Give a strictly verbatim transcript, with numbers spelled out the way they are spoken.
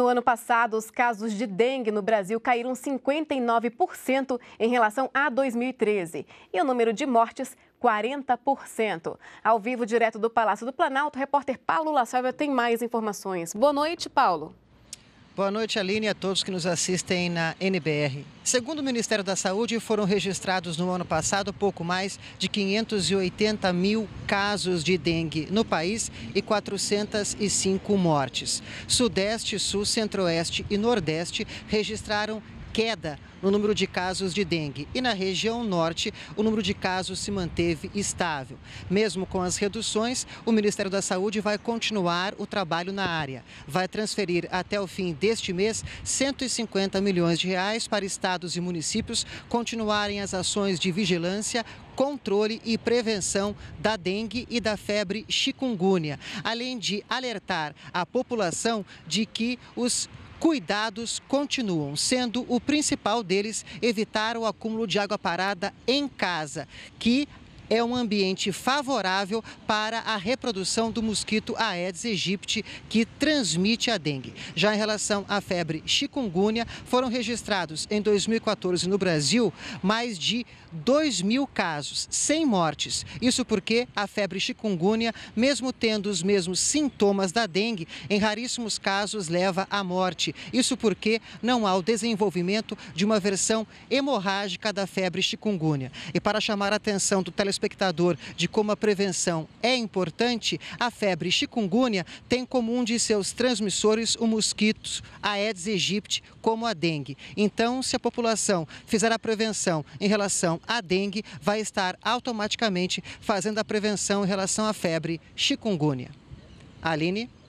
No ano passado, os casos de dengue no Brasil caíram cinquenta e nove por cento em relação a dois mil e treze e o número de mortes quarenta por cento. Ao vivo, direto do Palácio do Planalto, o repórter Paulo Lasoia tem mais informações. Boa noite, Paulo. Boa noite, Aline, e a todos que nos assistem na N B R. Segundo o Ministério da Saúde, foram registrados no ano passado pouco mais de quinhentos e oitenta mil casos de dengue no país e quatrocentas e cinco mortes. Sudeste, Sul, Centro-Oeste e Nordeste registraram queda no número de casos de dengue e na região norte o número de casos se manteve estável. Mesmo com as reduções, o Ministério da Saúde vai continuar o trabalho na área. Vai transferir até o fim deste mês cento e cinquenta milhões de reais para estados e municípios continuarem as ações de vigilância, controle e prevenção da dengue e da febre chikungunya, além de alertar a população de que os cuidados continuam, sendo o principal deles evitar o acúmulo de água parada em casa, que é um ambiente favorável para a reprodução do mosquito Aedes aegypti, que transmite a dengue. Já em relação à febre chikungunya, foram registrados em dois mil e quatorze no Brasil mais de dois mil casos, sem mortes. Isso porque a febre chikungunya, mesmo tendo os mesmos sintomas da dengue, em raríssimos casos leva à morte. Isso porque não há o desenvolvimento de uma versão hemorrágica da febre chikungunya. E para chamar a atenção do telespectador, espectador de como a prevenção é importante, a febre chikungunya tem como um de seus transmissores o mosquito Aedes aegypti, como a dengue. Então, se a população fizer a prevenção em relação à dengue, vai estar automaticamente fazendo a prevenção em relação à febre chikungunya. Aline?